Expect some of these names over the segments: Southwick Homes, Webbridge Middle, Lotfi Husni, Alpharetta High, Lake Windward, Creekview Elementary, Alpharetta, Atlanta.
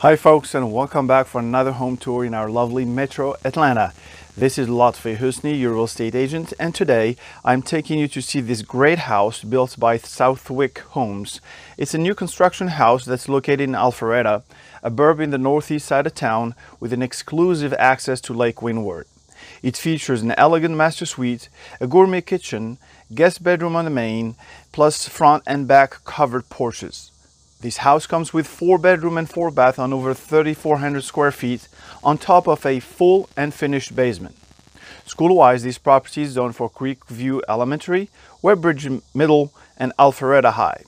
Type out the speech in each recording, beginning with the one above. Hi folks, and welcome back for another home tour in our lovely metro Atlanta. This is Lotfi Husni, your real estate agent, and today I'm taking you to see this great house built by Southwick Homes. It's a new construction house that's located in Alpharetta, a burb in the northeast side of town with an exclusive access to Lake Windward. It features an elegant master suite, a gourmet kitchen, guest bedroom on the main, plus front and back covered porches. This house comes with 4 bedroom and 4 bath on over 3,400 square feet on top of a full and finished basement. School-wise, this property is zoned for Creekview Elementary, Webbridge Middle, and Alpharetta High.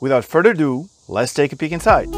Without further ado, let's take a peek inside.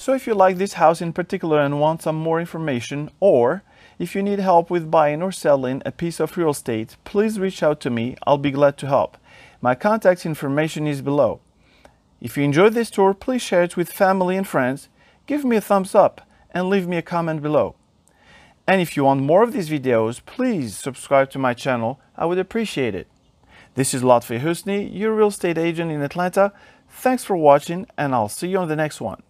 So if you like this house in particular and want some more information, or if you need help with buying or selling a piece of real estate, please reach out to me. I'll be glad to help. My contact information is below. If you enjoyed this tour, please share it with family and friends. Give me a thumbs up and leave me a comment below. And if you want more of these videos, please subscribe to my channel. I would appreciate it. This is Lotfi Husni, your real estate agent in Atlanta. Thanks for watching, and I'll see you on the next one.